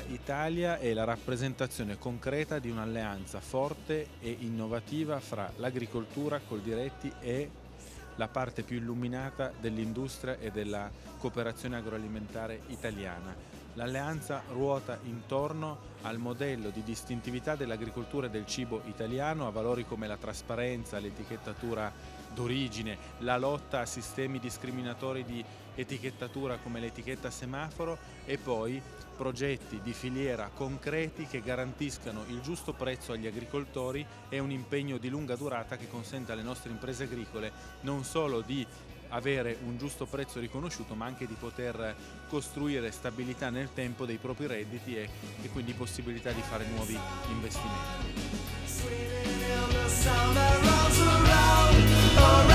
Filiera Italia è la rappresentazione concreta di un'alleanza forte e innovativa fra l'agricoltura, Coldiretti e la parte più illuminata dell'industria e della cooperazione agroalimentare italiana. L'alleanza ruota intorno al modello di distintività dell'agricoltura e del cibo italiano, a valori come la trasparenza, l'etichettatura d'origine, la lotta a sistemi discriminatori di etichettatura come l'etichetta semaforo e poi progetti di filiera concreti che garantiscano il giusto prezzo agli agricoltori e un impegno di lunga durata che consenta alle nostre imprese agricole non solo di avere un giusto prezzo riconosciuto, ma anche di poter costruire stabilità nel tempo dei propri redditi e quindi possibilità di fare nuovi investimenti.